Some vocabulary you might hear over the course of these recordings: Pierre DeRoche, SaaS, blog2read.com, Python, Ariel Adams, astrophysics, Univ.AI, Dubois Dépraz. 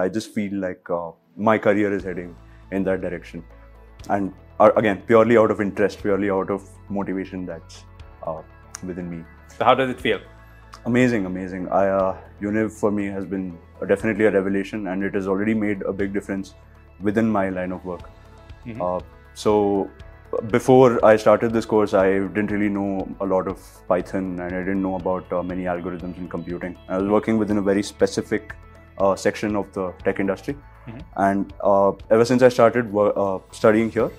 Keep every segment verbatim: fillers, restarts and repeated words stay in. And I just feel like uh, my career is heading in that direction. And uh, again, purely out of interest, purely out of motivation that's uh, within me. So how does it feel? Amazing, amazing. I, uh, Univ for me has been definitely a revelation, and it has already made a big difference within my line of work. Mm-hmm. uh, so before I started this course, I didn't really know a lot of Python, and I didn't know about uh, many algorithms in computing. I was working within a very specific uh, section of the tech industry. Mm-hmm. And uh, ever since I started uh, studying here,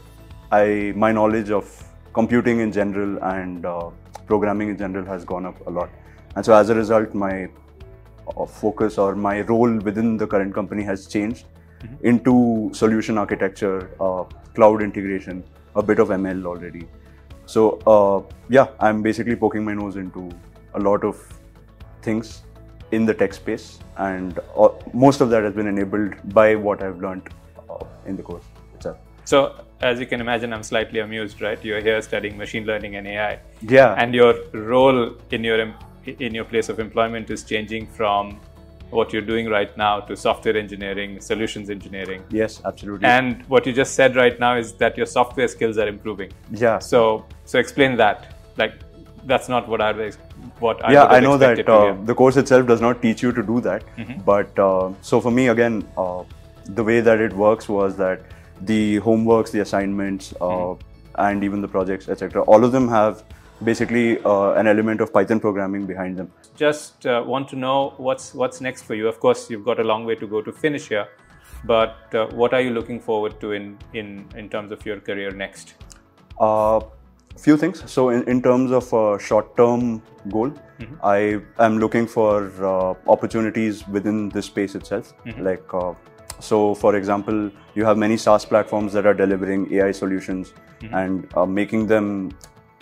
I my knowledge of computing in general and uh, programming in general has gone up a lot. And so as a result, my uh, focus or my role within the current company has changed. Mm-hmm. Into solution architecture, uh, cloud integration, a bit of M L already. So uh, yeah, I'm basically poking my nose into a lot of things in the tech space, and uh, most of that has been enabled by what I've learned uh, in the course itself. So as you can imagine, I'm slightly amused, right? You're here studying machine learning and A I. Yeah. And your role in your in your place of employment is changing from what you're doing right now to software engineering, solutions engineering. Yes, absolutely. And what you just said right now is that your software skills are improving. Yeah. So, so explain that. Like, that's not what I what I. Yeah, I know that uh, the course itself does not teach you to do that. Mm-hmm. But uh, so for me, again, uh, the way that it works was that the homeworks, the assignments, uh, mm-hmm. and even the projects, et cetera, all of them have basically uh, an element of Python programming behind them. Just uh, want to know what's what's next for you. Of course, you've got a long way to go to finish here, but uh, what are you looking forward to in in in terms of your career next? A uh, few things. So in, in terms of a short-term goal, mm-hmm. I am looking for uh, opportunities within this space itself. Mm-hmm. Like uh, so, for example, you have many SaaS platforms that are delivering A I solutions, mm-hmm. and uh, making them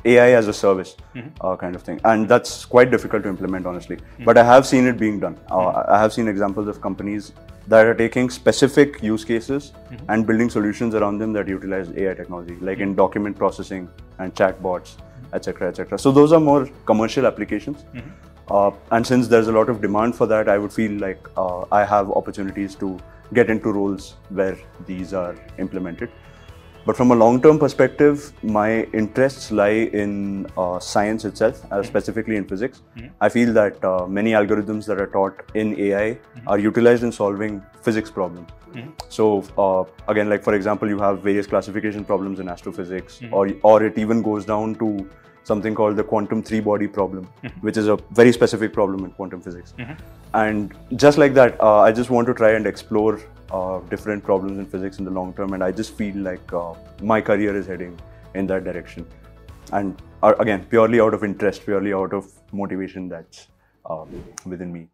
A I as a service, mm-hmm. uh, kind of thing. And that's quite difficult to implement, honestly. Mm-hmm. But I have seen it being done. Uh, mm-hmm. I have seen examples of companies that are taking specific use cases, mm-hmm. and building solutions around them that utilize A I technology, like mm-hmm. in document processing and chatbots, et cetera, et cetera. So those are more commercial applications. Mm-hmm. uh, and since there's a lot of demand for that, I would feel like uh, I have opportunities to get into roles where these are implemented. But from a long-term perspective, my interests lie in uh, science itself, uh, mm-hmm. specifically in physics. Mm-hmm. I feel that uh, many algorithms that are taught in A I mm-hmm. are utilized in solving physics problems. Mm-hmm. So uh, again, like for example, you have various classification problems in astrophysics, mm-hmm. or, or it even goes down to something called the quantum three-body problem, mm-hmm. which is a very specific problem in quantum physics. Mm-hmm. And just like that, uh, I just want to try and explore Uh, different problems in physics in the long term, and I just feel like uh, my career is heading in that direction. And uh, again, purely out of interest, purely out of motivation that's um, within me.